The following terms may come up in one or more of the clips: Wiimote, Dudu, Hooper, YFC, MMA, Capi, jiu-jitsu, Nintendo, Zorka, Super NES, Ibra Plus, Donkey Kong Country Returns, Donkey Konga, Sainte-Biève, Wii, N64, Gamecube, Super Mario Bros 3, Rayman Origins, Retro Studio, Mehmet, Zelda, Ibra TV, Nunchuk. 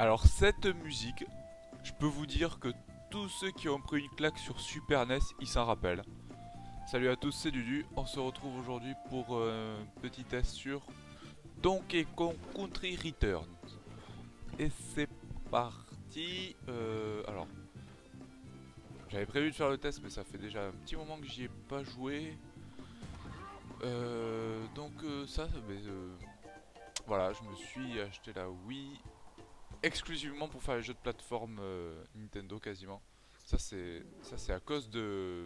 Alors cette musique, je peux vous dire que tous ceux qui ont pris une claque sur Super NES, ils s'en rappellent. Salut à tous, c'est Dudu, on se retrouve aujourd'hui pour un petit test sur Donkey Kong Country Returns. Et c'est parti. Alors, j'avais prévu de faire le test mais ça fait déjà un petit moment que j'y ai pas joué. Voilà, je me suis acheté la Wii exclusivement pour faire les jeux de plateforme Nintendo quasiment. Ça c'est à cause de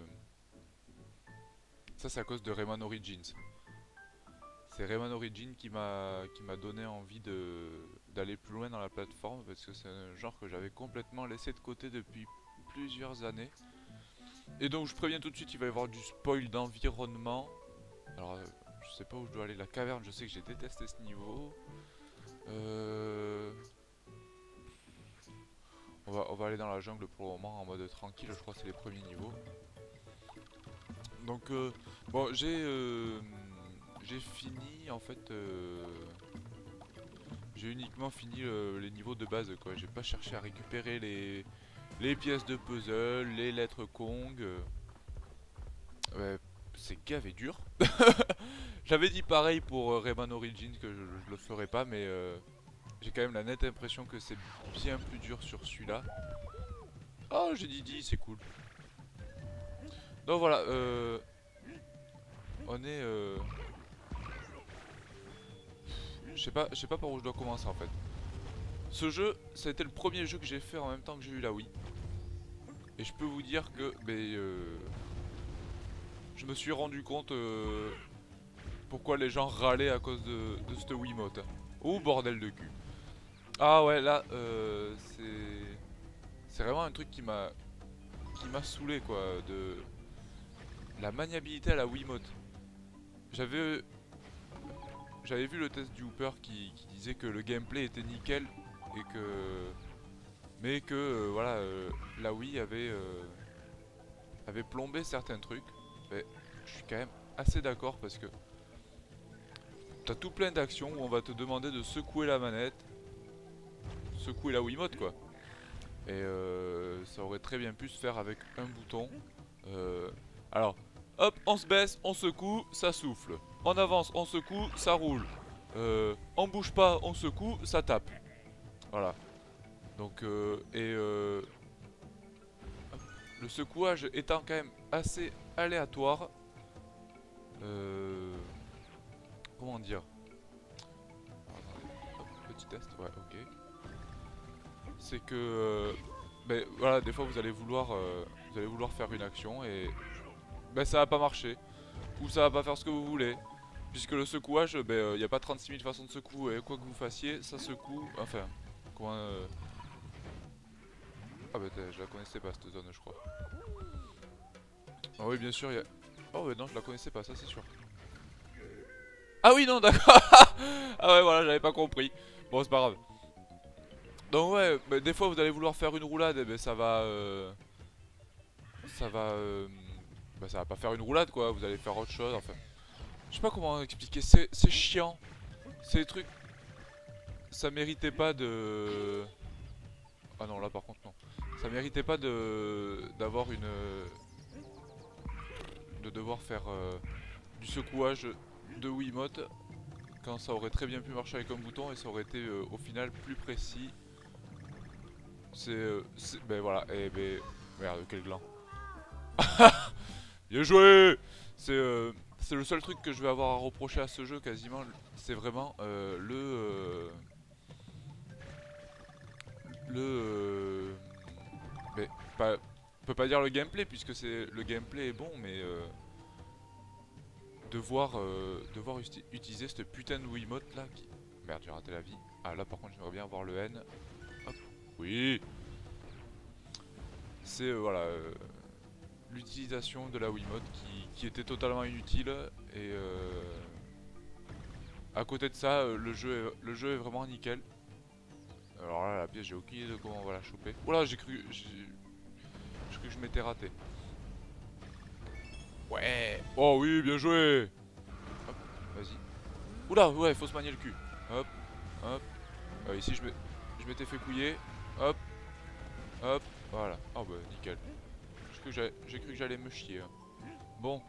Rayman Origins. C'est Rayman Origins qui m'a donné envie d'aller plus loin dans la plateforme, parce que c'est un genre que j'avais complètement laissé de côté depuis plusieurs années. Et donc je préviens tout de suite, il va y avoir du spoil d'environnement. Alors je sais pas où je dois aller, la caverne, je sais que j'ai détesté ce niveau. On va aller dans la jungle pour le moment en mode tranquille, je crois que c'est les premiers niveaux. Donc bon, j'ai fini en fait, j'ai uniquement fini les niveaux de base quoi. J'ai pas cherché à récupérer les pièces de puzzle, les lettres Kong. Ouais, c'est gavé dur. J'avais dit pareil pour Rayman Origins que je le ferai pas, mais j'ai quand même la nette impression que c'est bien plus dur sur celui-là. Oh, j'ai dit, c'est cool. Donc voilà, on est... Je sais pas par où je dois commencer en fait. Ce jeu, ça a été le premier jeu que j'ai fait en même temps que j'ai eu la Wii. Et je peux vous dire que... je me suis rendu compte pourquoi les gens râlaient à cause de cette Wiimote. Oh bordel de cul. Ah ouais, là c'est vraiment un truc qui m'a saoulé quoi, de la maniabilité à la Wiimote. J'avais vu le test du Hooper qui disait que le gameplay était nickel et que voilà, la Wii avait plombé certains trucs. Mais je suis quand même assez d'accord, parce que t'as tout plein d'actions où on va te demander de secouer la manette, secouer la Wiimote quoi. Et ça aurait très bien pu se faire avec un bouton. Alors, hop, on se baisse, on secoue, ça souffle. On avance, on secoue, ça roule. On bouge pas, on secoue, ça tape. Voilà. Donc, le secouage étant quand même assez aléatoire. Comment dire? Hop, petit test, ouais, ok. C'est que voilà, des fois vous allez vouloir faire une action et ça va pas marcher, ou ça va pas faire ce que vous voulez, puisque le secouage, y a pas 36 000 façons de secouer, quoi que vous fassiez, ça secoue. Enfin, comment ah je la connaissais pas cette zone, je crois. Ah oui, bien sûr, il y a... Oh mais non, je la connaissais pas, ça c'est sûr. Ah oui, non, d'accord. Ah ouais, voilà, j'avais pas compris. Bon, c'est pas grave. Donc ouais, des fois vous allez vouloir faire une roulade et ça va pas faire une roulade quoi, vous allez faire autre chose, enfin... Je sais pas comment expliquer, c'est chiant. C'est des trucs... Ça méritait pas de... Ah non, là par contre non. Ça méritait pas de... d'avoir une... de devoir faire du secouage de Wiimote, quand ça aurait très bien pu marcher avec un bouton et ça aurait été au final plus précis. C'est... voilà, et merde, quel gland. Bien joué. C'est le seul truc que je vais avoir à reprocher à ce jeu quasiment, c'est vraiment on peut pas dire le gameplay, puisque c'est le gameplay est bon, mais... devoir utiliser cette putain de Wiimote là qui... Merde, j'ai raté la vie. Ah là par contre j'aimerais bien avoir le N. Hop. Oui. C'est voilà, l'utilisation de la Wiimote qui était totalement inutile. Et à côté de ça, le jeu est vraiment nickel. Alors là la pièce, j'ai aucune idée de comment on va la choper. Oh là, j'ai cru que je m'étais raté. Ouais. Oh oui, bien joué. Hop, vas-y. Oula, ouais, faut se manier le cul. Hop, hop. Ici, Je m'étais fait couiller. Hop. Hop. Voilà. Oh bah nickel. J'ai cru que j'allais me chier. Hein. Bon.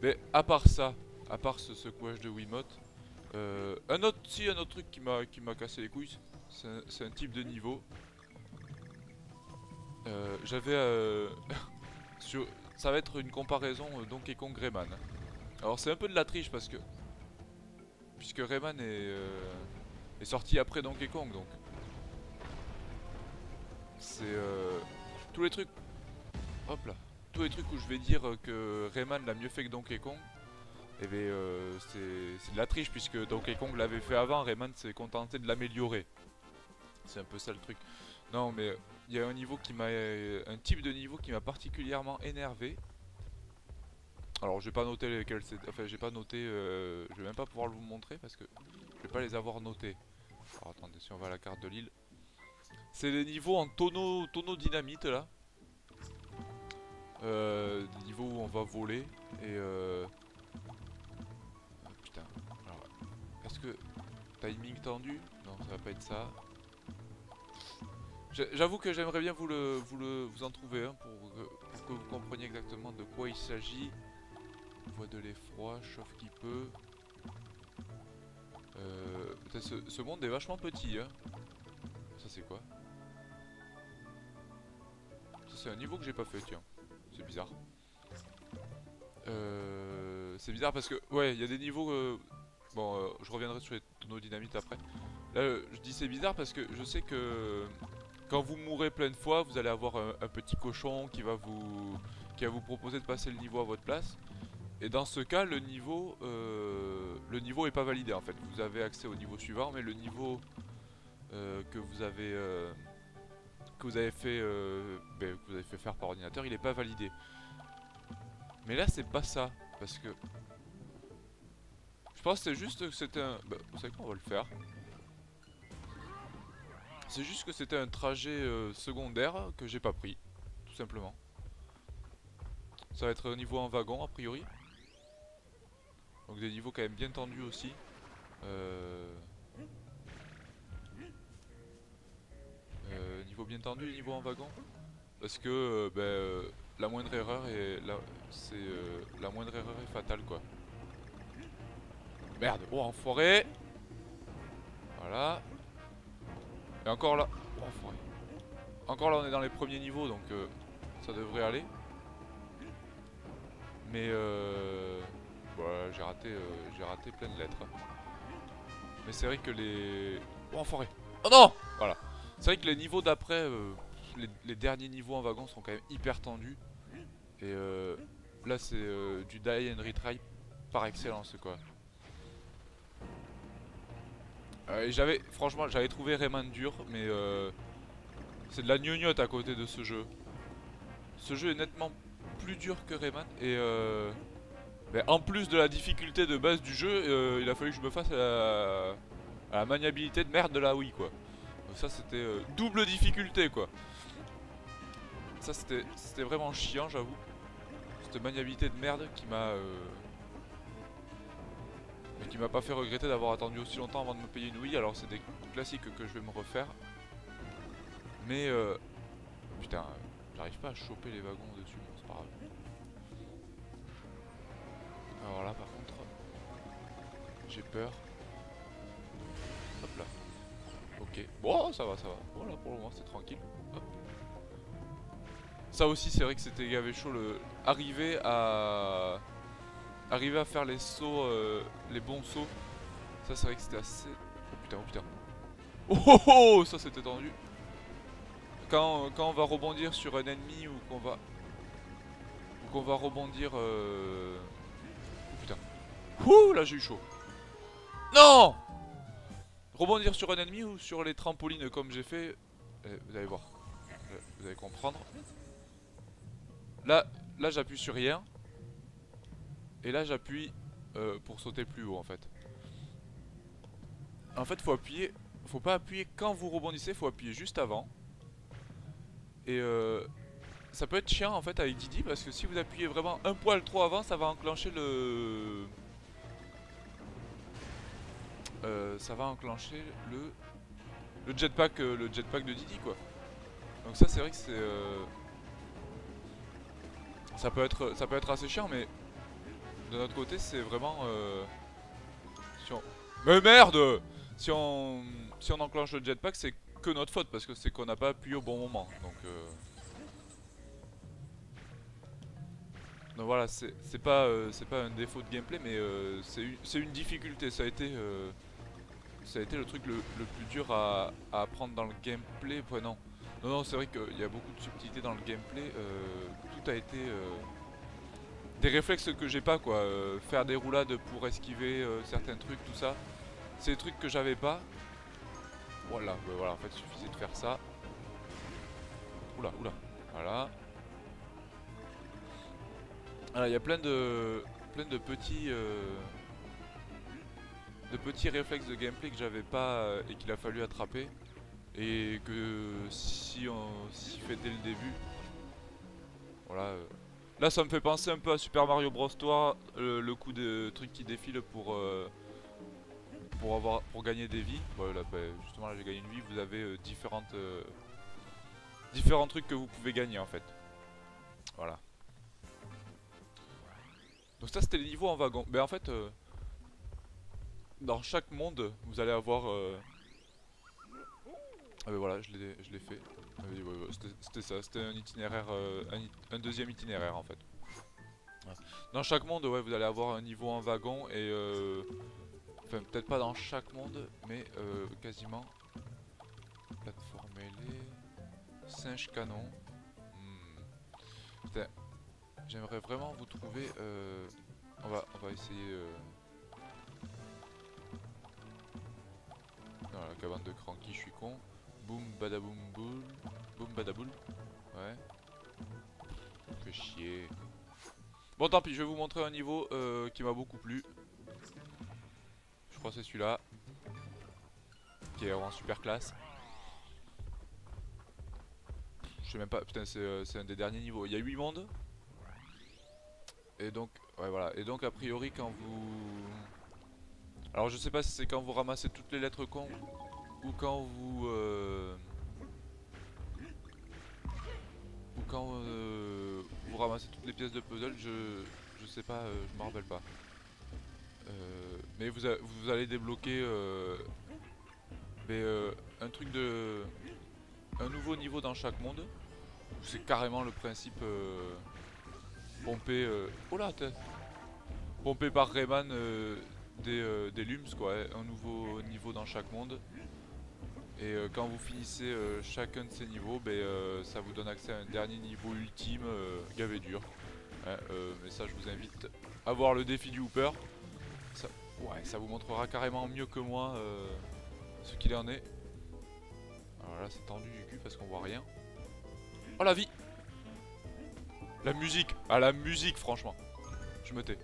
Mais à part ça, à part ce secouage de Wiimote, un autre truc qui m'a cassé les couilles, c'est un type de niveau. J'avais ça va être une comparaison Donkey Kong Rayman. Alors c'est un peu de la triche parce que puisque Rayman est sorti après Donkey Kong, donc c'est tous les trucs. Hop là. Tous les trucs où je vais dire que Rayman l'a mieux fait que Donkey Kong, eh bien c'est de la triche puisque Donkey Kong l'avait fait avant, Rayman s'est contenté de l'améliorer. C'est un peu ça le truc. Non mais il y a un niveau qui m'a, un type de niveau qui m'a particulièrement énervé. Alors j'ai pas noté lesquels c'est, enfin j'ai pas noté, je vais même pas pouvoir vous montrer parce que je vais pas les avoir notés. Alors attendez, si on va à la carte de l'île, c'est des niveaux en tonneau dynamite là. Des niveaux où on va voler et ah, putain. Alors, est-ce que timing tendu? Non, ça va pas être ça. J'avoue que j'aimerais bien vous en trouver un, hein, pour que vous compreniez exactement de quoi il s'agit. Voie de l'effroi, chauffe qui peut. Ce monde est vachement petit, hein. Ça c'est quoi? Ça c'est un niveau que j'ai pas fait, tiens. C'est bizarre. C'est bizarre parce que, ouais, il y a des niveaux... bon, je reviendrai sur les tonneaux dynamite après. Là, je dis c'est bizarre parce que je sais que... Quand vous mourrez plein de fois, vous allez avoir un petit cochon qui va vous proposer de passer le niveau à votre place. Et dans ce cas, le niveau est pas validé en fait. Vous avez accès au niveau suivant, mais le niveau que vous avez fait faire par ordinateur, il est pas validé. Mais là, c'est pas ça, parce que je pense que c'est juste que c'était un. Bah, vous savez quoi, on va le faire. C'est juste que c'était un trajet secondaire que j'ai pas pris, tout simplement. Ça va être un niveau en wagon a priori. Donc des niveaux quand même bien tendus aussi. Niveau bien tendu, niveau en wagon. Parce que la moindre erreur est fatale quoi. Merde, oh enfoiré. Voilà. Et encore là, oh, encore là on est dans les premiers niveaux donc ça devrait aller. Mais voilà, j'ai raté plein de lettres. Mais c'est vrai que les... Oh enfoiré. Oh non. Voilà. C'est vrai que les niveaux d'après, les derniers niveaux en wagon sont quand même hyper tendus. Et là c'est du die and retry par excellence quoi. Franchement j'avais trouvé Rayman dur, mais c'est de la gnognotte à côté de ce jeu. Ce jeu est nettement plus dur que Rayman et bah, en plus de la difficulté de base du jeu, il a fallu que je me fasse à la maniabilité de merde de la Wii quoi. Donc ça c'était double difficulté quoi. Ça c'était vraiment chiant j'avoue. Cette maniabilité de merde qui m'a... Mais qui m'a pas fait regretter d'avoir attendu aussi longtemps avant de me payer une Wii. Alors c'est des classiques que je vais me refaire. Mais putain, j'arrive pas à choper les wagons dessus, bon, c'est pas grave. Alors là par contre, j'ai peur. Hop là. Ok, bon ça va. Voilà pour le moment c'est tranquille. Hop. Ça aussi c'est vrai que c'était gavé chaud le... Arriver à faire les sauts, les bons sauts, ça c'est vrai que c'était assez... Oh putain. Oh, ça c'était tendu. Quand on va rebondir sur un ennemi ou qu'on va rebondir... Oh putain. Ouh, là j'ai eu chaud. Non! Rebondir sur un ennemi ou sur les trampolines comme j'ai fait, vous allez voir, vous allez comprendre. Là j'appuie sur rien. Et là j'appuie pour sauter plus haut en fait. En fait faut pas appuyer quand vous rebondissez, faut appuyer juste avant. Et ça peut être chiant en fait avec Didi parce que si vous appuyez vraiment un poil trop avant, ça va enclencher le... le jetpack de Didi quoi. Donc ça c'est vrai que c'est ça peut être assez chiant, mais de notre côté c'est vraiment si on... Mais merde, si on enclenche le jetpack c'est que notre faute parce que c'est qu'on n'a pas appuyé au bon moment. Donc voilà, c'est pas un défaut de gameplay, mais c'est une difficulté. Ça a été le truc le plus dur à apprendre dans le gameplay. Ouais, non, non, non, c'est vrai qu'il y a beaucoup de subtilités dans le gameplay. Tout a été des réflexes que j'ai pas quoi. Faire des roulades pour esquiver certains trucs, tout ça. C'est des trucs que j'avais pas. Voilà, bah voilà, en fait, il suffisait de faire ça. Oula, oula, voilà. Alors il y a plein de petits réflexes de gameplay que j'avais pas et qu'il a fallu attraper, et que si on s'y fait dès le début, voilà. Là ça me fait penser un peu à Super Mario Bros 3, le coup de truc qui défile pour gagner des vies. Voilà, bah, justement là j'ai gagné une vie. Vous avez différents trucs que vous pouvez gagner en fait. Voilà. Donc ça c'était les niveaux en wagon. Mais en fait dans chaque monde vous allez avoir Ah ben voilà, je l'ai fait. Ouais, c'était ça, c'était un itinéraire un deuxième itinéraire en fait. Ouais. Dans chaque monde ouais vous allez avoir un niveau en wagon et enfin peut-être pas dans chaque monde mais quasiment. Plateforme mêlée. Singe canon. Putain. J'aimerais vraiment vous trouver. On va essayer. Non, la cabane de Cranky, je suis con. Boum badaboum boule. Boum badaboule. Ouais. Fais chier. Bon, tant pis, je vais vous montrer un niveau qui m'a beaucoup plu. Je crois que c'est celui-là. Qui est en super classe. Je sais même pas. Putain, c'est un des derniers niveaux. Il y a 8 mondes. Et donc, ouais voilà, et donc a priori quand vous... Alors je sais pas si c'est quand vous ramassez toutes les lettres con ou quand vous... Ou quand vous ramassez toutes les pièces de puzzle, je sais pas, je m'en rappelle pas. Mais vous allez débloquer un truc de... Un nouveau niveau dans chaque monde. C'est carrément le principe... Pompé par Rayman des Lums quoi, un nouveau niveau dans chaque monde. Et quand vous finissez chacun de ces niveaux, ça vous donne accès à un dernier niveau ultime, gavé dur. Hein, mais ça je vous invite à voir le défi du Hooper. Ça, ouais, ça vous montrera carrément mieux que moi ce qu'il en est. Alors là c'est tendu du cul parce qu'on voit rien. Oh la vie! La musique, ah la musique franchement, je me tais.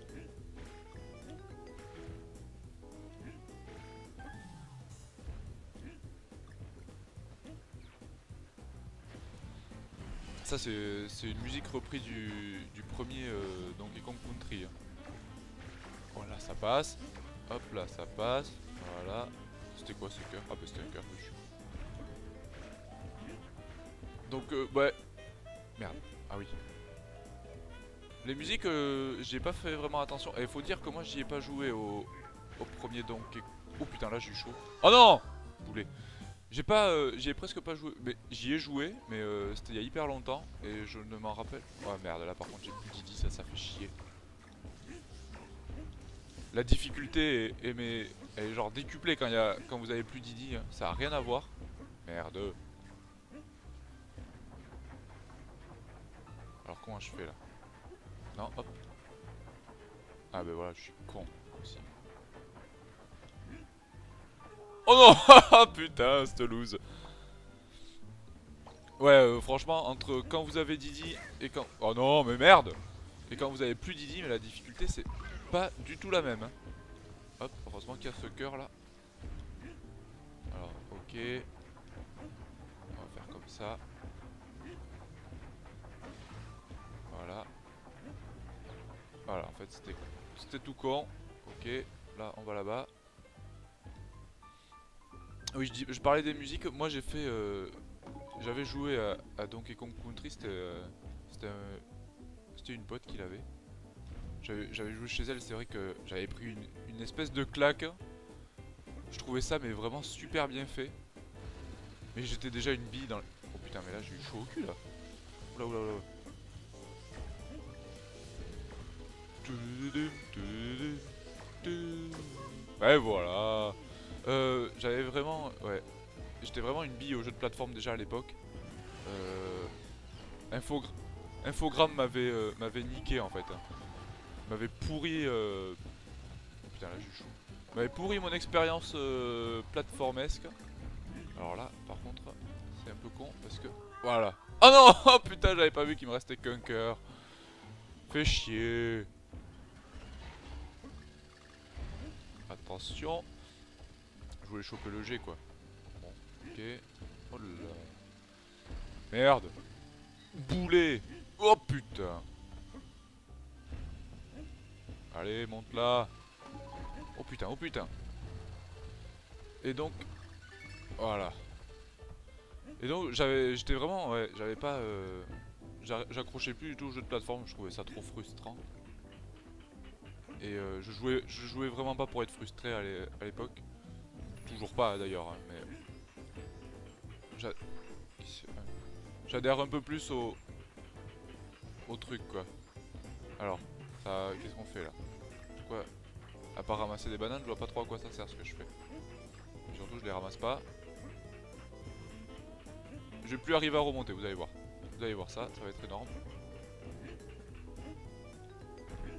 Ça c'est une musique reprise du premier Donkey Kong Country. Voilà ça passe, hop là ça passe, voilà. C'était quoi ce cœur? Ah bah c'était un cœur que je suis. Donc ouais, merde, ah oui. Les musiques, j'y ai pas fait vraiment attention. Et faut dire que moi j'y ai pas joué au premier Donkey. Oh putain là j'ai chaud. Oh non boulet. J'y ai presque pas joué. Mais j'y ai joué, mais c'était il y a hyper longtemps. Et je ne m'en rappelle. Oh merde là par contre j'ai plus Didi, ça fait chier. La difficulté elle est genre décuplée quand vous avez plus Didi, hein. Ça a rien à voir. Merde. Alors comment je fais là? Non, hop. Ah ben voilà, je suis con aussi. Oh non. Putain, cette loose. Ouais, franchement, entre quand vous avez Didi et quand... Oh non, mais merde. Et quand vous avez plus Didi, mais la difficulté, c'est pas du tout la même. Hein. Hop, heureusement qu'il y a ce cœur là. Alors, ok. On va faire comme ça. Voilà. Voilà, en fait c'était tout con. Ok, là on va là-bas. Oui, je parlais des musiques. Moi, j'ai fait. J'avais joué à Donkey Kong Country. C'était une pote qui l'avait. J'avais joué chez elle. C'est vrai que j'avais pris une espèce de claque. Je trouvais ça, mais vraiment super bien fait. Mais j'étais déjà une bille dans le. Oh putain, mais là, j'ai eu chaud au cul là. Oula, oula, oula. Ouais, voilà. J'avais vraiment. Ouais. J'étais vraiment une bille au jeu de plateforme déjà à l'époque. Infogramme m'avait niqué en fait. M'avait pourri. Oh, putain, là, j'ai eu chaud. M'avait pourri mon expérience plateformesque. Alors là, par contre, c'est un peu con parce que. Voilà. Oh non! Oh putain, j'avais pas vu qu'il me restait qu'un cœur. Fais chier. Attention. Je voulais choper le G quoi. Bon, ok. Oh là. Merde. Boulet. Oh putain. Allez, monte là. Oh putain, oh putain. Et donc. Voilà. Et donc j'étais vraiment. Ouais, j'avais pas. J'accrochais plus du tout au jeu de plateforme, je trouvais ça trop frustrant. Et je jouais vraiment pas pour être frustré à l'époque. Toujours pas d'ailleurs, hein, mais... J'adhère un peu plus au truc quoi. Alors, ça, qu'est-ce qu'on fait là? Pourquoi? À part ramasser des bananes, je vois pas trop à quoi ça sert ce que je fais. Et surtout je les ramasse pas. Je vais plus arriver à remonter, vous allez voir. Vous allez voir ça, ça va être énorme.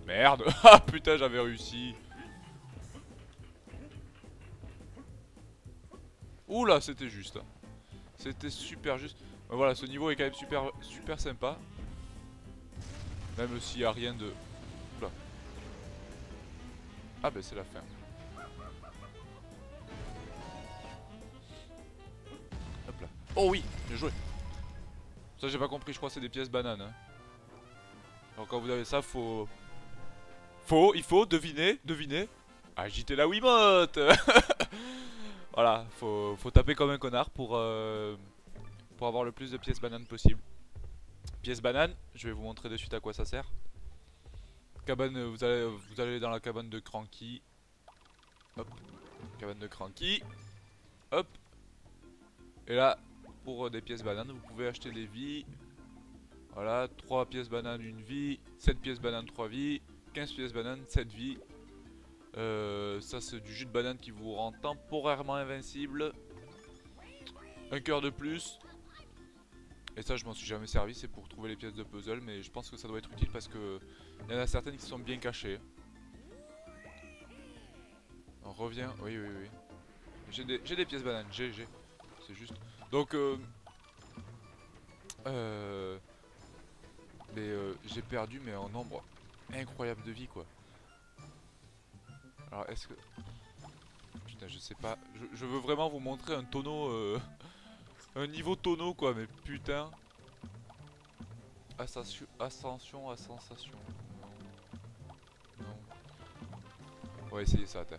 Merde. Ah putain, j'avais réussi. Oula, c'était juste. C'était super juste. Mais voilà, ce niveau est quand même super, super sympa. Même s'il n'y a rien de... Oula. Ah ben c'est la fin. Hop là. Oh oui, bien joué. Ça j'ai pas compris, je crois que c'est des pièces bananes. Hein. Alors quand vous avez ça, il faut deviner. Agiter la Wiimote. Voilà, faut taper comme un connard pour avoir le plus de pièces bananes possible. Pièces bananes, je vais vous montrer de suite à quoi ça sert. Cabane, vous allez dans la cabane de Cranky. Hop, cabane de Cranky. Hop. Et là... Pour des pièces bananes, vous pouvez acheter des vies. Voilà, 3 pièces bananes, 1 vie. 7 pièces bananes, 3 vies. 15 pièces bananes, 7 vies. Ça, c'est du jus de banane qui vous rend temporairement invincible. Un cœur de plus. Et ça, je m'en suis jamais servi. C'est pour trouver les pièces de puzzle. Mais je pense que ça doit être utile parce que il y en a certaines qui sont bien cachées. On revient. Oui, oui, oui. J'ai des pièces bananes. J'ai. C'est juste. Donc j'ai perdu mais en nombre incroyable de vie quoi. Alors est-ce que... Putain je sais pas, je veux vraiment vous montrer un tonneau, un niveau tonneau quoi mais putain. Ascension. Non. On va essayer ça, attends.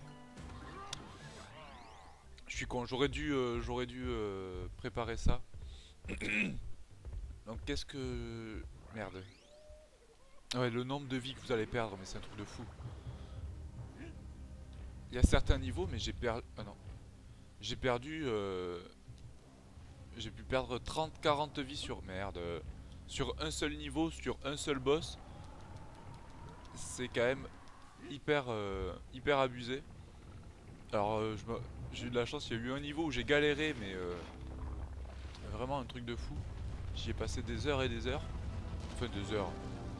Je suis con, j'aurais dû préparer ça. Donc qu'est-ce que... Merde. Ouais, le nombre de vies que vous allez perdre, mais c'est un truc de fou. Il y a certains niveaux, mais j'ai perdu... Ah non. J'ai perdu... J'ai pu perdre 30-40 vies sur... Merde. Sur un seul niveau, sur un seul boss. C'est quand même hyper, hyper abusé. Alors j'ai eu de la chance, il y a eu un niveau où j'ai galéré mais vraiment un truc de fou. J'y ai passé des heures et des heures. Enfin des heures,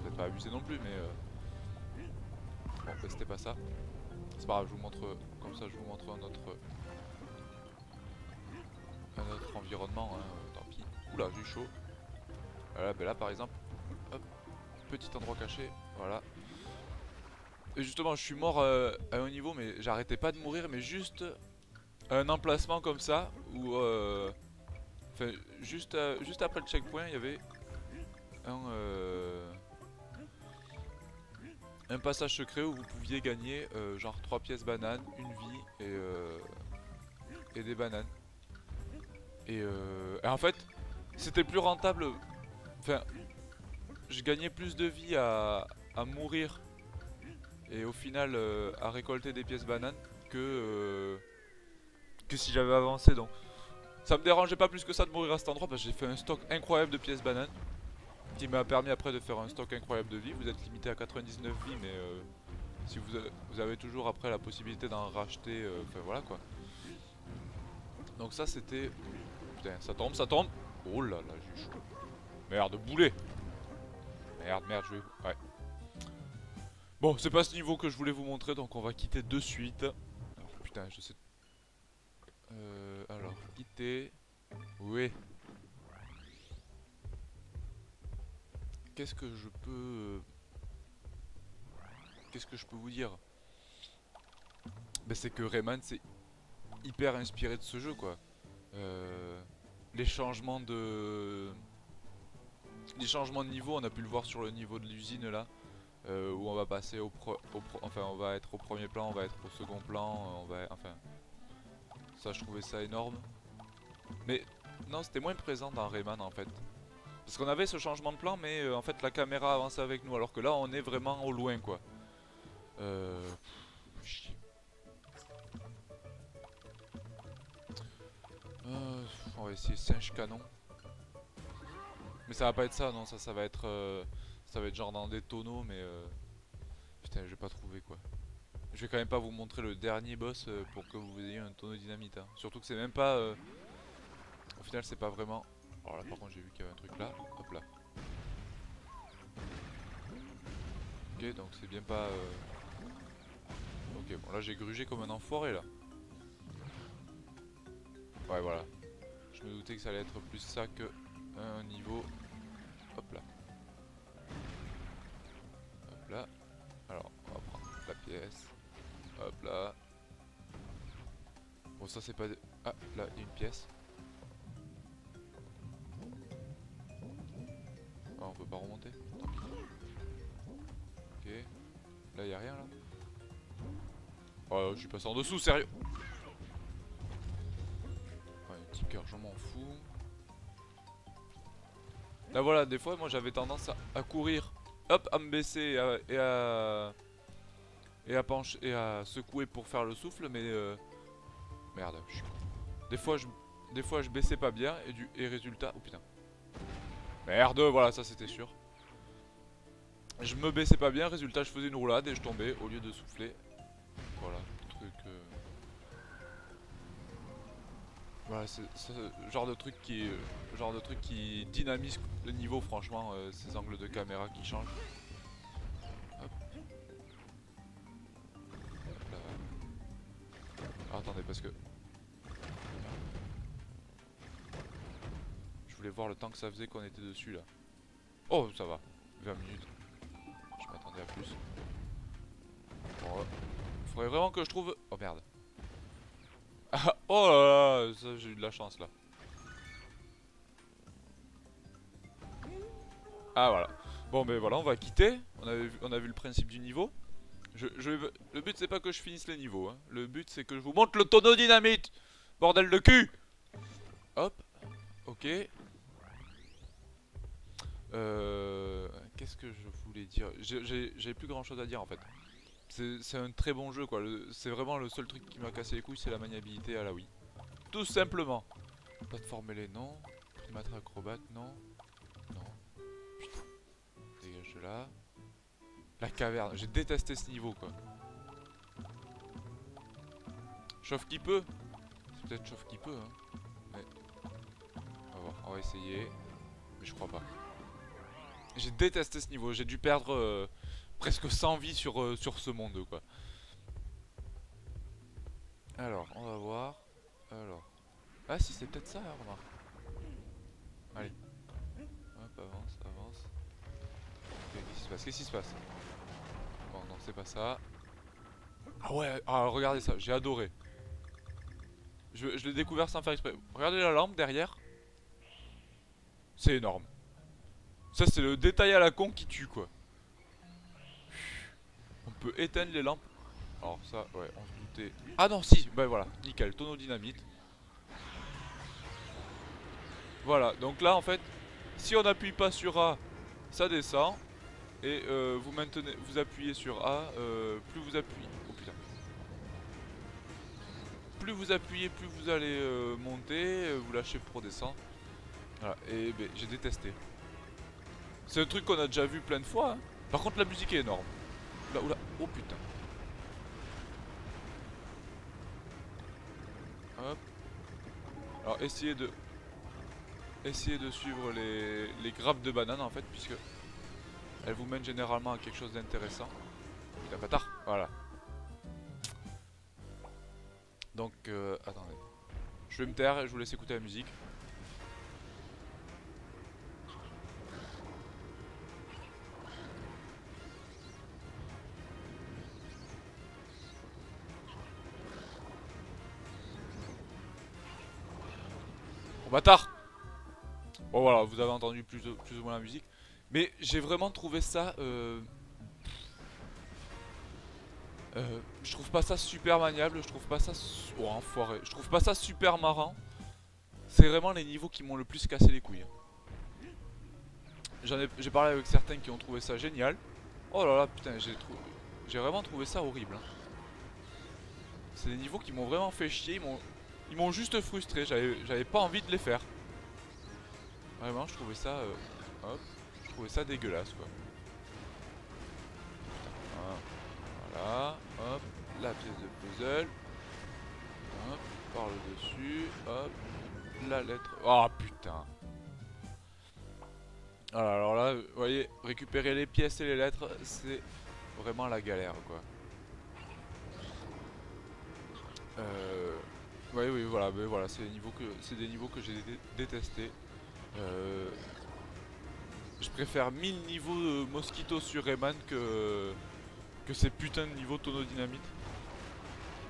peut-être pas abusé non plus mais bon bah, c'était pas ça. C'est pas grave, je vous montre, comme ça je vous montre un autre environnement, hein, tant pis. Oula j'ai eu chaud. Voilà, ben là par exemple, hop, petit endroit caché, voilà. Et justement je suis mort à un niveau mais j'arrêtais pas de mourir mais juste... Un emplacement comme ça où enfin, juste après le checkpoint il y avait un passage secret où vous pouviez gagner genre 3 pièces bananes, 1 vie et des bananes. Et en fait, c'était plus rentable. Enfin, je gagnais plus de vie à mourir et au final à récolter des pièces bananes que si j'avais avancé. Donc ça me dérangeait pas plus que ça de mourir à cet endroit parce que j'ai fait un stock incroyable de pièces bananes qui m'a permis après de faire un stock incroyable de vie. Vous êtes limité à 99 vies, mais si vous avez toujours après la possibilité d'en racheter, enfin voilà quoi. Donc ça c'était... Putain, ça tombe, ça tombe. Oh là là, j'ai chaud. Merde, boulet. Merde, je vais... Ouais. Bon, c'est pas ce niveau que je voulais vous montrer, donc on va quitter de suite. Alors, putain, je sais... alors, quitter... Oui. Qu'est-ce que je peux... Qu'est-ce que je peux vous dire? Ben, c'est que Rayman, c'est hyper inspiré de ce jeu, quoi. Les changements de... Les changements de niveau, on a pu le voir sur le niveau de l'usine là, où on va passer on va être au premier plan, on va être au second plan, on va, enfin, ça je trouvais ça énorme. Mais non, c'était moins présent dans Rayman en fait, parce qu'on avait ce changement de plan, mais en fait la caméra avançait avec nous, alors que là on est vraiment au loin quoi. On va essayer singe canon. Mais ça va pas être ça, non, ça va être genre dans des tonneaux, mais putain, je vais pas trouver quoi. Je vais quand même pas vous montrer le dernier boss pour que vous ayez un tonneau dynamite hein. Surtout que c'est même pas au final c'est pas vraiment... Alors là par contre j'ai vu qu'il y avait un truc là, hop là. Ok, donc c'est bien pas Ok, bon là j'ai grugé comme un enfoiré là. Ouais voilà, je me doutais que ça allait être plus ça que... un niveau, hop là, alors on va prendre la pièce, hop là, bon ça c'est pas de... Ah là il y a une pièce, ah, on peut pas remonter, tant pis, ok, là il y a rien là, oh je suis passé en dessous sérieux, ouais un petit cœur je m'en fous. Là voilà, des fois moi j'avais tendance à courir, hop, à me baisser et à pencher et à secouer pour faire le souffle, mais merde, je suis con. Des fois je baissais pas bien et résultat, oh putain. Merde, voilà, ça c'était sûr. Je me baissais pas bien, résultat je faisais une roulade et je tombais au lieu de souffler. Voilà, truc Voilà, c'est ce genre de truc qui dynamise le niveau, franchement, ces angles de caméra qui changent. Hop. Hop là. Ah, attendez, parce que... Je voulais voir le temps que ça faisait qu'on était dessus, là. Oh, ça va. 20 minutes. Je m'attendais à plus. Bon, faudrait vraiment que je trouve... Oh, merde. Oh là là, ça j'ai eu de la chance là. Ah voilà. Bon ben voilà, on va quitter. On a vu le principe du niveau. Le but c'est pas que je finisse les niveaux hein. Le but c'est que je vous montre le tonneau dynamite. Bordel de cul. Hop. Ok. Qu'est-ce que je voulais dire? J'ai plus grand chose à dire en fait. C'est un très bon jeu quoi, c'est vraiment le seul truc qui m'a cassé les couilles, c'est la maniabilité à la Wii. Tout simplement. Plateforme les non, primate acrobate non, non, putain, dégage de là. La caverne, j'ai détesté ce niveau quoi. Chauffe qui peut, c'est peut-être chauffe qui peut hein, mais on va voir, on va essayer, mais je crois pas. J'ai détesté ce niveau, j'ai dû perdre... presque 100 vies sur ce monde quoi. Alors on va voir. Alors. Ah si c'est peut-être ça hein, remarque. Allez. Hop, avance, avance. Okay, qu'est-ce qui se passe? Qu'est-ce qui se passe? Bon non c'est pas ça. Ah ouais, ah, regardez ça, j'ai adoré. Je l'ai découvert sans faire exprès. Regardez la lampe derrière. C'est énorme. Ça c'est le détail à la con qui tue quoi. On peut éteindre les lampes. Alors ça, ouais, on se doutait. Ah non, si, ben voilà, nickel, tonneau dynamite. Voilà, donc là en fait, si on n'appuie pas sur A, ça descend. Et vous appuyez sur A, plus vous appuyez... Oh putain. Plus vous appuyez, plus vous allez monter, vous lâchez pour descendre. Voilà, et ben, j'ai détesté. C'est un truc qu'on a déjà vu plein de fois, hein. Par contre la musique est énorme. Oula, oula, oh putain. Hop. Alors essayez de suivre les grappes de bananes en fait, puisque elles vous mènent généralement à quelque chose d'intéressant. Putain, bâtard, voilà. Donc, attendez. Je vais me taire et je vous laisse écouter la musique. Oh bâtard! Bon voilà, vous avez entendu plus ou moins la musique. Mais j'ai vraiment trouvé ça... je trouve pas ça super maniable, je trouve pas ça... Oh enfoiré, je trouve pas ça super marrant. C'est vraiment les niveaux qui m'ont le plus cassé les couilles. J'ai parlé avec certains qui ont trouvé ça génial. Oh là là putain, j'ai vraiment trouvé ça horrible, hein. C'est des niveaux qui m'ont vraiment fait chier, ils m'ont juste frustré, j'avais pas envie de les faire. Vraiment je trouvais ça... hop. Je trouvais ça dégueulasse quoi. Voilà, hop, la pièce de puzzle. Hop, par le dessus, hop, la lettre. Oh putain. Alors là, vous voyez, récupérer les pièces et les lettres, c'est vraiment la galère quoi. Oui, oui, voilà, mais voilà, c'est des niveaux que j'ai détestés. Je préfère 1000 niveaux de mosquito sur Rayman que ces putains de niveaux tonneau dynamite.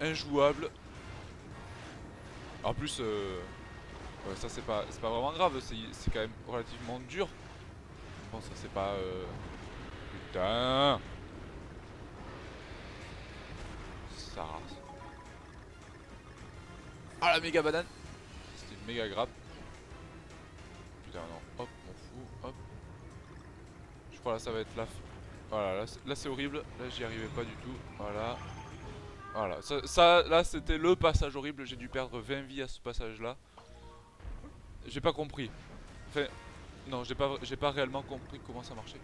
Injouable. En plus, ouais, ça c'est pas vraiment grave, c'est quand même relativement dur. Bon, ça c'est pas... Putain. Ça rase. Ah la méga banane. C'était une méga grappe. Putain non, hop, on fout, hop. Voilà, ça va être la... Voilà, là c'est horrible. Là j'y arrivais pas du tout. Voilà. Voilà. Ça là c'était le passage horrible. J'ai dû perdre 20 vies à ce passage là. J'ai pas compris. Enfin, non, j'ai pas réellement compris comment ça marchait.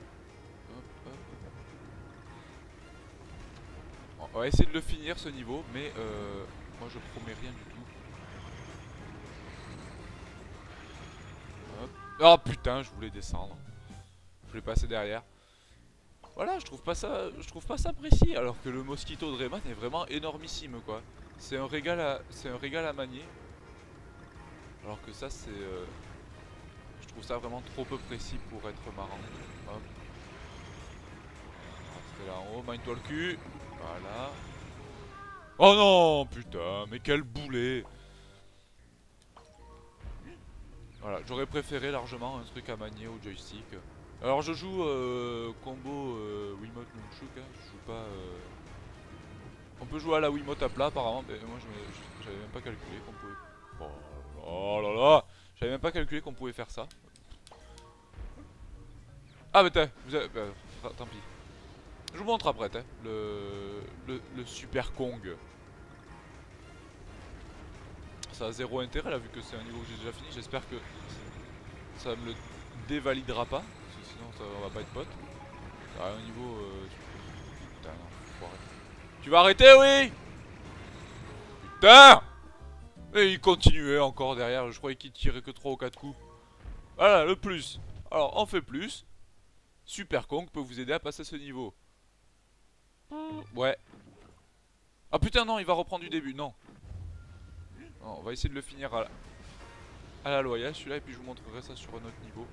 Hop, hop. On va essayer de le finir ce niveau. Mais moi je promets rien du tout. Hop. Oh putain, je voulais descendre. Je l'ai passé derrière. Voilà, je trouve pas ça précis. Alors que le mosquito de Rayman est vraiment énormissime quoi. C'est un régal à manier. Alors que ça c'est... je trouve ça vraiment trop peu précis pour être marrant. Hop. C'était là en haut, mine-toi le cul. Voilà. Oh non putain, mais quel boulet. Voilà, j'aurais préféré largement un truc à manier au joystick. Alors je joue combo Wiimote Nunchuk, hein. Je joue pas... On peut jouer à la Wiimote à plat apparemment, mais moi j'avais même pas calculé qu'on pouvait... Oh là là, j'avais même pas calculé qu'on pouvait faire ça. Ah mais t'es... tant pis. Je vous montre après, t'es, le Super Kong. Ça a zéro intérêt là, vu que c'est un niveau que j'ai déjà fini, j'espère que ça me le dévalidera pas. Sinon ça, on va pas être potes. T'as rien au niveau... Putain non, faut arrêter. Tu vas arrêter, oui. Putain. Et il continuait encore derrière, je croyais qu'il tirait que 3 ou 4 coups. Voilà, le plus. Alors on fait plus. Super Kong peut vous aider à passer ce niveau. Ouais. Ah putain non, il va reprendre du début, non. Non, on va essayer de le finir à la loyale celui-là, et puis je vous montrerai ça sur un autre niveau.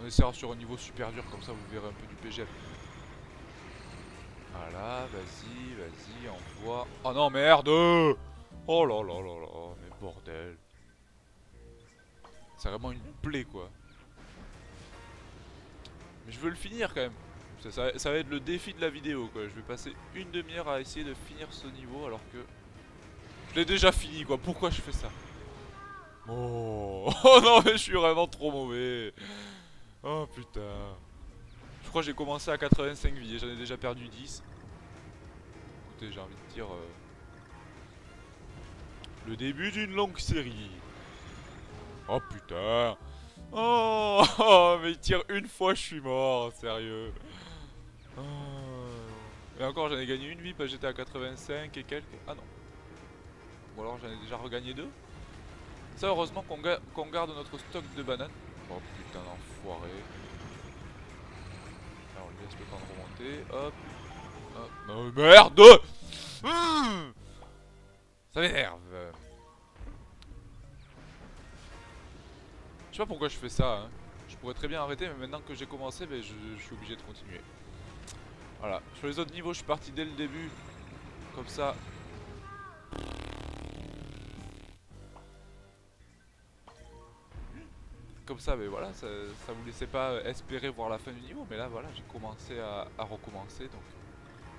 On essaiera sur un niveau super dur, comme ça vous verrez un peu du PGM. Voilà, vas-y, vas-y, envoie. Oh non, merde. Oh là là là là, mais bordel. C'est vraiment une plaie quoi. Mais je veux le finir quand même. Ça va être le défi de la vidéo quoi. Je vais passer une demi-heure à essayer de finir ce niveau alors que... Je l'ai déjà fini quoi, pourquoi je fais ça? Oh non mais je suis vraiment trop mauvais. Oh putain. Je crois que j'ai commencé à 85 vies et j'en ai déjà perdu 10. Écoutez, j'ai envie de dire... le début d'une longue série. Oh putain. Oh mais il tire une fois, je suis mort, sérieux. Oh. Et encore j'en ai gagné une vie parce que j'étais à 85 et quelques. Ah non. Ou alors j'en ai déjà regagné deux. Ça heureusement qu'on garde notre stock de bananes. Oh putain d'enfoiré. Alors on lui laisse le temps de remonter. Hop. Hop. Non, merde. Ça m'énerve. Je sais pas pourquoi je fais ça hein. Je pourrais très bien arrêter mais maintenant que j'ai commencé ben, je suis obligé de continuer. Voilà, sur les autres niveaux je suis parti dès le début. Comme ça. Mais voilà, ça vous laissait pas espérer voir la fin du niveau, mais là voilà, j'ai commencé à recommencer, donc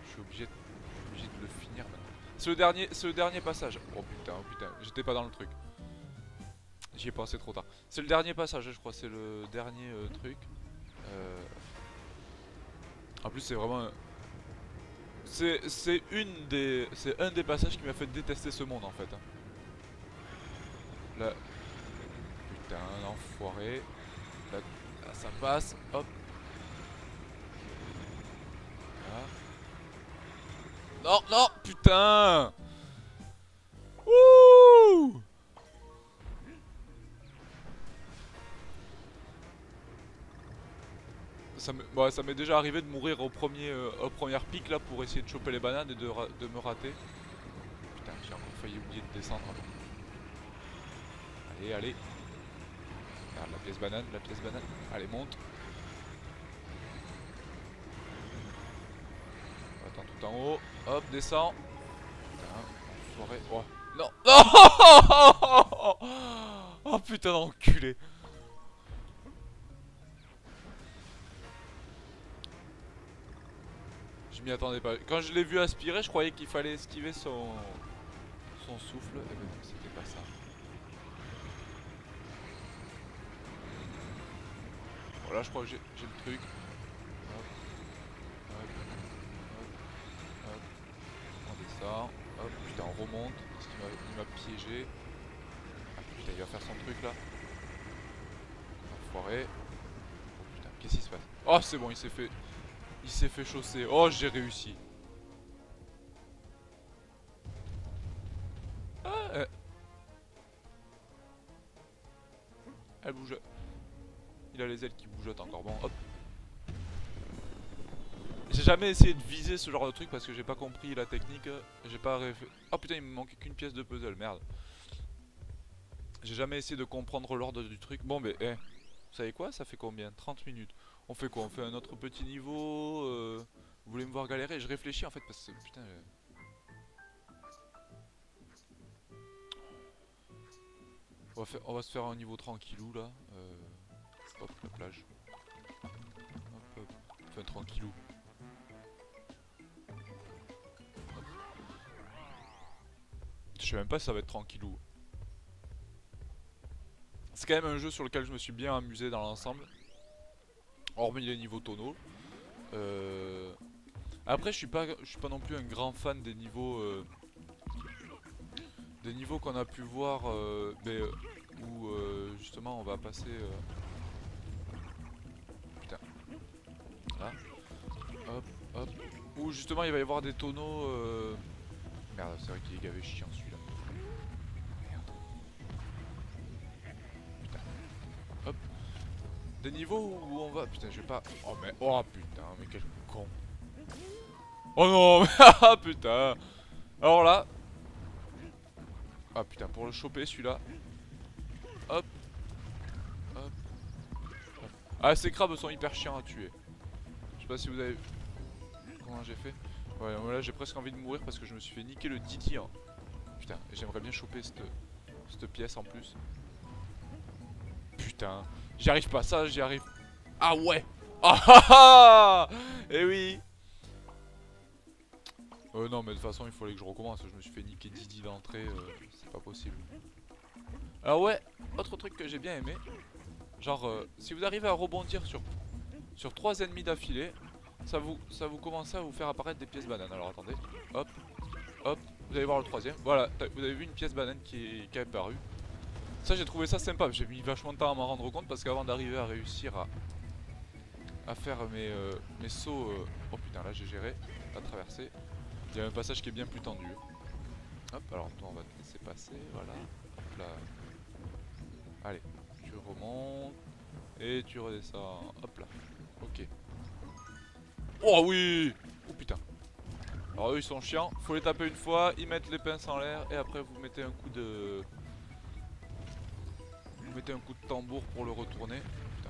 je suis obligé de le finir maintenant. C'est le dernier passage. Oh putain, j'étais pas dans le truc. J'y ai pensé trop tard. C'est le dernier passage, je crois, c'est le dernier truc. En plus, c'est vraiment... C'est un des passages qui m'a fait détester ce monde, en fait. Hein. Là... un enfoiré. Là, ça passe. Hop. Là. Non, non, putain. Ouh. Ça m'est déjà arrivé de mourir au premier pic là pour essayer de choper les bananes et de me rater. Putain, j'ai encore failli oublier de descendre. Allez, allez. La pièce banane, la pièce banane. Allez, monte. Attends, tout en haut. Hop, descend. Putain, enfoiré. Oh. Non. Oh putain d'enculé. Je m'y attendais pas. Quand je l'ai vu aspirer, je croyais qu'il fallait esquiver son souffle. Et ben non, c'était pas ça. Là je crois que j'ai le truc. Hop. Hop. Hop. Hop. On descend. Hop. Putain on remonte. Parce qu'il m'a piégé. Ah putain il va faire son truc là. Enfoiré. Oh putain qu'est-ce qui se passe? Oh c'est bon il s'est fait. Il s'est fait chausser. Oh j'ai réussi. Ah, elle bouge. Il a les ailes qui bougeottent encore, bon hop. J'ai jamais essayé de viser ce genre de truc parce que j'ai pas compris la technique. J'ai pas réfléchi. Oh putain il me manquait qu'une pièce de puzzle, merde. J'ai jamais essayé de comprendre l'ordre du truc. Bon mais eh, vous savez quoi, ça fait combien? 30 minutes. On fait quoi? On fait un autre petit niveau Vous voulez me voir galérer? Je réfléchis en fait parce que putain... on va se faire un niveau tranquillou là. Hop, la plage. Hop, hop. Enfin, tranquillou. Hop. Je sais même pas si ça va être tranquillou. C'est quand même un jeu sur lequel je me suis bien amusé dans l'ensemble. Hormis les niveaux tonneaux. Après, je suis pas non plus un grand fan des niveaux... des niveaux qu'on a pu voir... où, justement, on va passer... Là. Hop, hop. Ou justement il va y avoir des tonneaux Merde c'est vrai qu'il est gavé chiant celui-là. Merde. Putain. Hop. Des niveaux où on va... Putain je vais pas... Oh mais... Oh putain mais quel con. Oh non mais... putain. Alors là... Ah putain pour le choper celui-là. Hop. Hop. Hop. Ah ces crabes sont hyper chiants à tuer. Si vous avez vu comment j'ai fait, ouais, là j'ai presque envie de mourir parce que je me suis fait niquer le Didi. Hein. Putain, j'aimerais bien choper cette pièce en plus. Putain, j'y arrive pas, ça j'y arrive. Ah ouais, ah ah ah, eh oui. Non mais de toute façon il fallait que je recommence, je me suis fait niquer Didi d'entrée, c'est pas possible. Alors ouais, autre truc que j'ai bien aimé, genre si vous arrivez à rebondir sur 3 ennemis d'affilée, ça vous commence à vous faire apparaître des pièces bananes. Alors attendez, hop, hop, vous allez voir le troisième, voilà, vous avez vu une pièce banane qui est apparue. Ça j'ai trouvé ça sympa, j'ai mis vachement de temps à m'en rendre compte parce qu'avant d'arriver à réussir à faire mes sauts, oh putain là j'ai géré, à traverser, il y a un passage qui est bien plus tendu. Hop, alors toi on va te laisser passer, voilà, hop là, allez, tu remontes et tu redescends, hop là, ok. Oh oui, oh putain. Alors eux ils sont chiants, faut les taper une fois, ils mettent les pinces en l'air et après vous mettez un coup de... Vous mettez un coup de tambour pour le retourner. Putain.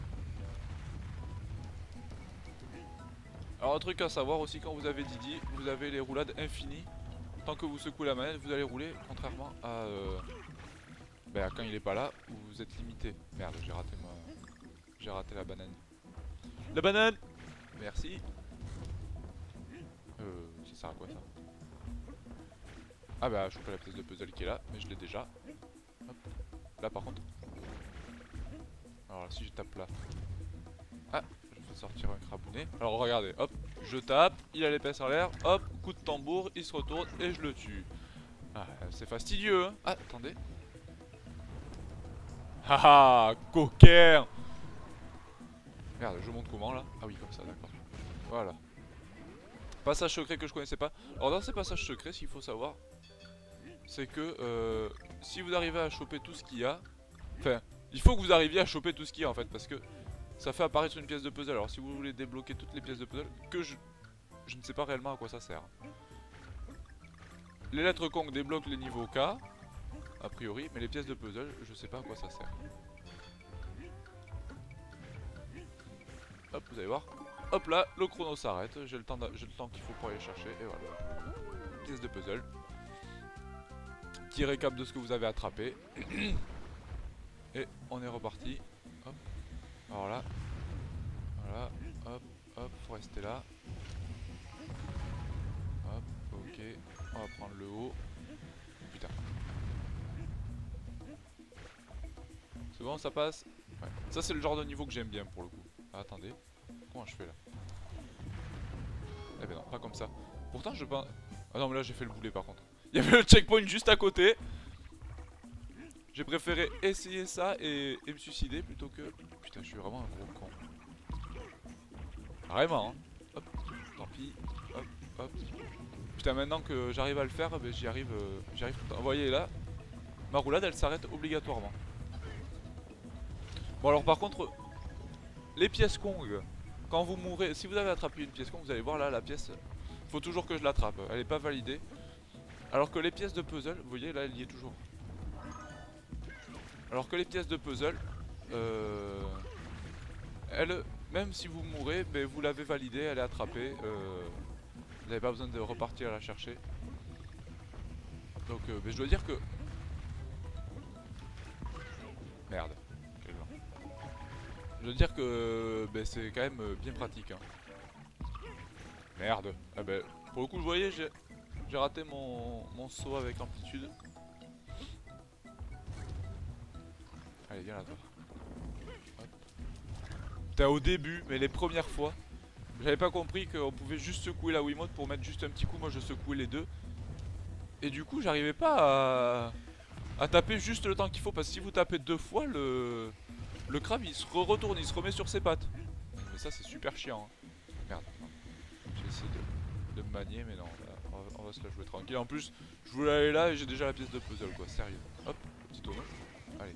Alors un truc à savoir aussi, quand vous avez Didi, vous avez les roulades infinies. Tant que vous secouez la manette, vous allez rouler, contrairement à ben, quand il est pas là, vous êtes limité. Merde, j'ai raté la banane. La banane. Merci. Ça sert à quoi ça? Ah bah je chope la pièce de puzzle qui est là, mais je l'ai déjà. Hop. Là par contre. Alors là, si je tape là. Ah, je fais sortir un crabounet. Alors regardez, hop, je tape, il a les pinces en l'air, hop, coup de tambour, il se retourne et je le tue. Ah, c'est fastidieux hein. Ah, attendez. Haha, coquin. Merde, je monte comment là? Ah oui, comme ça, d'accord. Voilà. Passage secret que je connaissais pas. Alors dans ces passages secrets, ce qu'il faut savoir, c'est que si vous arrivez à choper tout ce qu'il y a, enfin, il faut que vous arriviez à choper tout ce qu'il y a en fait, parce que ça fait apparaître une pièce de puzzle. Alors si vous voulez débloquer toutes les pièces de puzzle, que je ne sais pas réellement à quoi ça sert. Les lettres Kong débloquent les niveaux K, a priori, mais les pièces de puzzle, je sais pas à quoi ça sert. Hop, vous allez voir. Hop là, le chrono s'arrête, j'ai le temps qu'il faut pour aller chercher, et voilà. Pièce de puzzle. Petit récap de ce que vous avez attrapé. Et on est reparti. Hop. Alors là. Voilà. Hop, hop, faut rester là. Hop, ok. On va prendre le haut. Putain. C'est bon, ça passe? Ouais. Ça c'est le genre de niveau que j'aime bien pour le coup. Ah, attendez. Comment je fais là? Eh ben non, pas comme ça. Pourtant je pense... Ah non mais là j'ai fait le boulet par contre. Il y avait le checkpoint juste à côté. J'ai préféré essayer ça et me suicider plutôt que... Putain je suis vraiment un gros con. Vraiment hein. Hop, tant pis. Hop, hop. Putain maintenant que j'arrive à le faire, bah, j'y arrive tout le temps. Vous voyez là, ma roulade elle s'arrête obligatoirement. Bon alors par contre... Les pièces Kong, quand vous mourrez, si vous avez attrapé une pièce Kong, vous allez voir là la pièce, faut toujours que je l'attrape, elle n'est pas validée. Alors que les pièces de puzzle, vous voyez là elle y est toujours. Alors que les pièces de puzzle, elle, même si vous mourrez, bah, vous l'avez validée, elle est attrapée. Vous n'avez pas besoin de repartir à la chercher. Donc bah, je dois dire que... Merde. Je veux dire que ben, c'est quand même bien pratique hein. Merde ah ben, pour le coup vous voyez j'ai raté mon saut avec amplitude. Allez viens là toi. Putain au début mais les premières fois j'avais pas compris qu'on pouvait juste secouer la Wiimote pour mettre juste un petit coup. Moi je secouais les deux. Et du coup j'arrivais pas à taper juste le temps qu'il faut. Parce que si vous tapez deux fois le crabe il se retourne, il se remet sur ses pattes. Mais ça c'est super chiant hein. Merde, j'ai essayé de me manier mais non, là, on va se la jouer tranquille. En plus, je voulais aller là et j'ai déjà la pièce de puzzle quoi, sérieux. Hop, petit tournoi. Allez.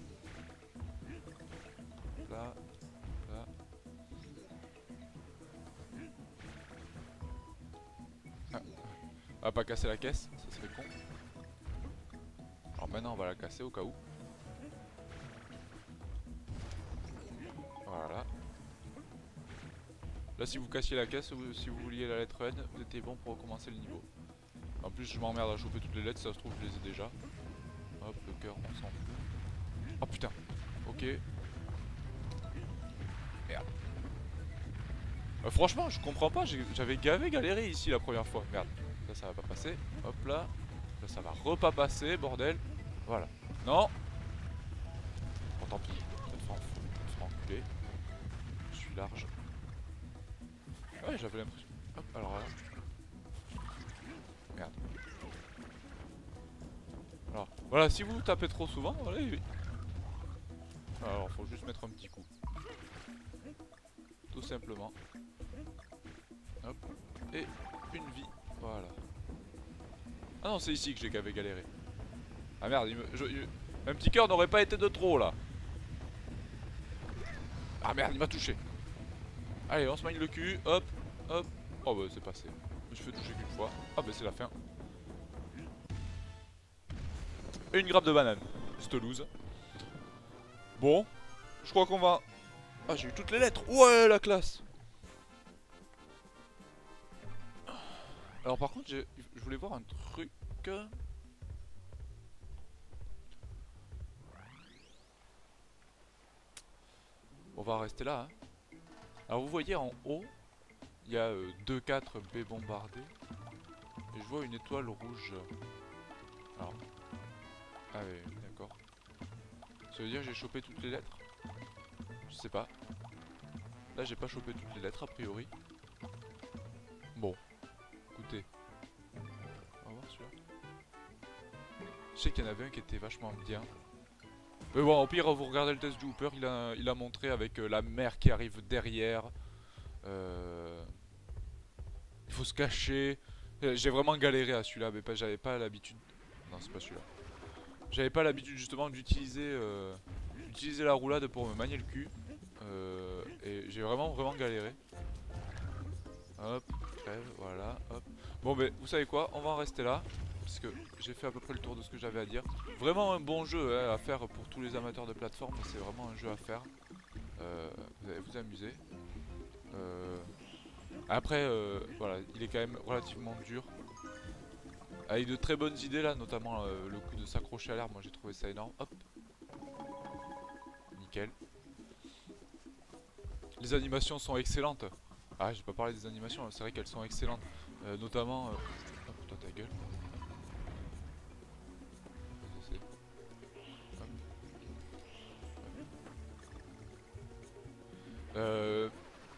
Là, là. Ah, on va pas casser la caisse, ça serait con. Alors maintenant on va la casser au cas où. Voilà. Là si vous cassiez la caisse, si vous vouliez la lettre N, vous étiez bon pour recommencer le niveau. En plus je m'emmerde à choper toutes les lettres, ça se trouve je les ai déjà. Hop, le cœur, on s'en fout. Oh putain, ok. Merde. Franchement je comprends pas, j'avais gavé galéré ici la première fois. Merde, ça ça va pas passer. Hop là. Là, ça va repas passer, bordel. Voilà. Non. Bon, tant pis. On se fera enculer. Je suis large. Ouais, j'avais l'impression. Hop, alors là. Regarde. Alors, voilà, si vous tapez trop souvent, allez. Alors, faut juste mettre un petit coup. Tout simplement. Hop. Et une vie. Voilà. Ah non, c'est ici que j'ai qu'avait galéré. Ah merde, un petit cœur n'aurait pas été de trop là. Ah merde, il m'a touché. Allez, on se manie le cul. Hop, hop. Oh bah c'est passé. Je fais toucher qu'une fois. Ah bah c'est la fin. Et une grappe de banane. Stolouse. Bon. Je crois qu'on va... Ah, j'ai eu toutes les lettres. Ouais, la classe. Alors par contre, je voulais voir un truc... On va rester là. Hein. Alors vous voyez en haut, il y a 2-4 B bombardés. Et je vois une étoile rouge. Alors... Ah oui, d'accord. Ça veut dire que j'ai chopé toutes les lettres? Je sais pas. Là j'ai pas chopé toutes les lettres a priori. Bon. Écoutez, on va voir celui-là. Je sais qu'il y en avait un qui était vachement bien. Mais bon, au pire, vous regardez le test du Hooper, il a montré avec la mer qui arrive derrière. Il faut se cacher. J'ai vraiment galéré à celui-là, mais j'avais pas l'habitude. Non, c'est pas celui-là. J'avais pas l'habitude justement d'utiliser la roulade pour me manier le cul. Et j'ai vraiment galéré. Hop. Voilà, hop. Bon, mais vous savez quoi, on va en rester là. Parce que j'ai fait à peu près le tour de ce que j'avais à dire. Vraiment un bon jeu hein, à faire pour tous les amateurs de plateforme. C'est vraiment un jeu à faire. Vous allez vous amuser. Après, voilà, il est quand même relativement dur. Avec de très bonnes idées là, notamment le coup de s'accrocher à l'arbre. Moi j'ai trouvé ça énorme. Hop. Nickel. Les animations sont excellentes. Ah, j'ai pas parlé des animations, c'est vrai qu'elles sont excellentes. Notamment... Hop, toi ta gueule.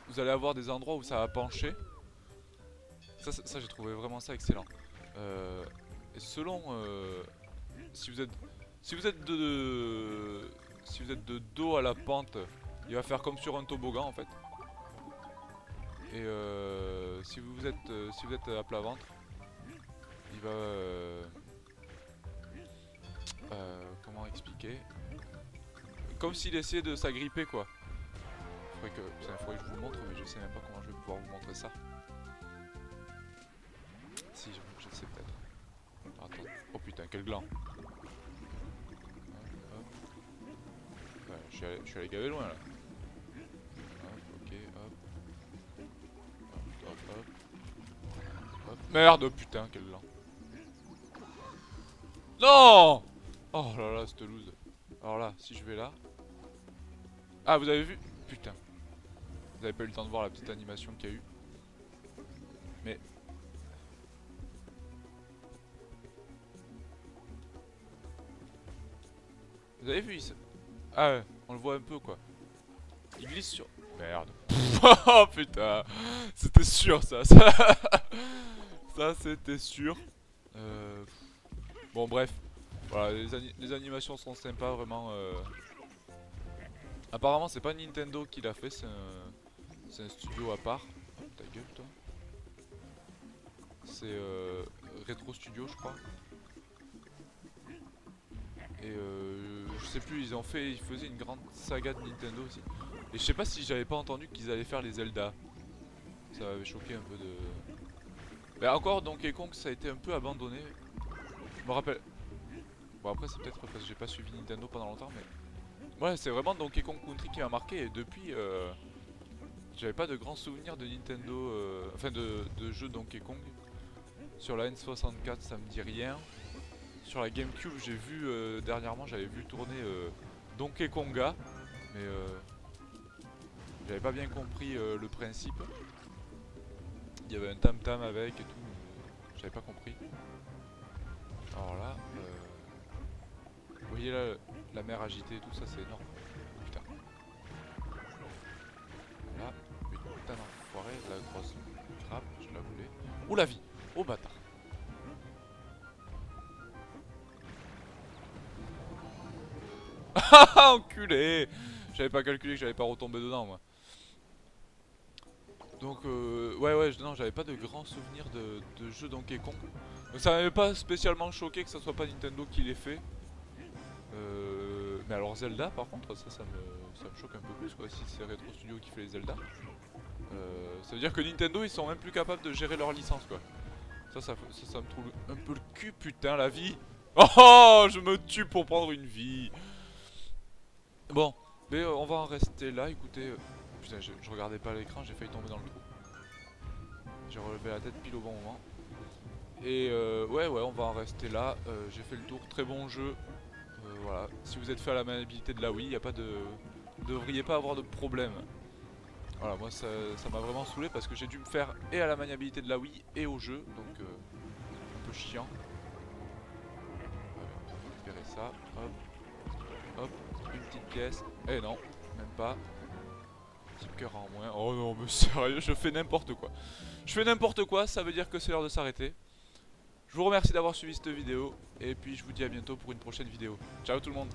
Vous allez avoir des endroits où ça va pencher. Ça j'ai trouvé vraiment ça excellent. Et selon... Si vous êtes de dos à la pente, il va faire comme sur un toboggan en fait. Et si vous êtes à plat ventre, il va comment expliquer, comme s'il essayait de s'agripper quoi. Faudrait que je vous montre, mais je sais même pas comment je vais pouvoir vous montrer ça. Si je sais peut-être. Attends. Oh putain, quel gland. Ouais, je suis allé gaver loin là. Merde, putain, quel lent. Non. Oh là là, cette loose. Alors là, si je vais là... Ah, vous avez vu? Putain. Vous avez pas eu le temps de voir la petite animation qu'il y a eu. Mais... Vous avez vu ici? Ah ouais, on le voit un peu quoi. Il glisse sur... Merde. Oh putain. C'était sûr ça. Ça c'était sûr. Bon bref, voilà, les animations sont sympas vraiment. Apparemment c'est pas Nintendo qui l'a fait, c'est un studio à part. Oh, ta gueule toi. C'est Retro Studio je crois. Et je sais plus, ils faisaient une grande saga de Nintendo aussi. Et je sais pas si j'avais pas entendu qu'ils allaient faire les Zelda. Ça m'avait choqué un peu de... Mais encore Donkey Kong ça a été un peu abandonné. Je me rappelle. Bon après c'est peut-être parce que j'ai pas suivi Nintendo pendant longtemps mais... Ouais c'est vraiment Donkey Kong Country qui m'a marqué et depuis j'avais pas de grands souvenirs de Nintendo... Enfin de jeux Donkey Kong. Sur la N64 ça me dit rien. Sur la Gamecube j'ai vu dernièrement j'avais vu tourner Donkey Konga. Mais j'avais pas bien compris le principe. Il y avait un tam tam avec et tout. J'avais pas compris. Alors là, vous voyez là, la mer agitée et tout ça, c'est énorme. Putain. Là, putain d'enfoiré, la grosse trappe, je la voulais. Ou la vie. Oh bâtard. Ah enculé. J'avais pas calculé que j'allais pas retomber dedans moi. Donc ouais non j'avais pas de grands souvenirs de jeux Donkey Kong. Donc ça m'avait pas spécialement choqué que ça soit pas Nintendo qui l'ait fait. Mais alors Zelda par contre ça me choque un peu plus quoi, si c'est Retro Studio qui fait les Zelda. Ça veut dire que Nintendo ils sont même plus capables de gérer leur licence quoi. Ça me trouve un peu le cul putain la vie. Oh je me tue pour prendre une vie. Bon, mais on va en rester là, écoutez... Putain, je regardais pas l'écran, j'ai failli tomber dans le trou. J'ai relevé la tête pile au bon moment. Et ouais, on va en rester là. J'ai fait le tour, très bon jeu. Voilà, si vous êtes fait à la maniabilité de la Wii, y a pas de... Vous ne devriez pas avoir de problème. Voilà, moi ça m'a vraiment saoulé parce que j'ai dû me faire et à la maniabilité de la Wii et au jeu. Donc, un peu chiant. On va récupérer ça, hop. Hop, une petite pièce. Eh non, même pas. Petit cœur en moins. Oh non, mais sérieux, je fais n'importe quoi. Je fais n'importe quoi, ça veut dire que c'est l'heure de s'arrêter. Je vous remercie d'avoir suivi cette vidéo. Et puis je vous dis à bientôt pour une prochaine vidéo. Ciao tout le monde.